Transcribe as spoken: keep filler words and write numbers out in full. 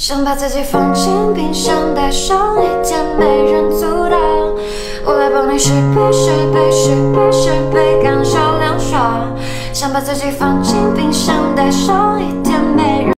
想把自己放进冰箱，戴上一件没人阻挡。我来帮你适配适配适配适配，感受凉爽。想把自己放进冰箱，戴上一件没人阻挡。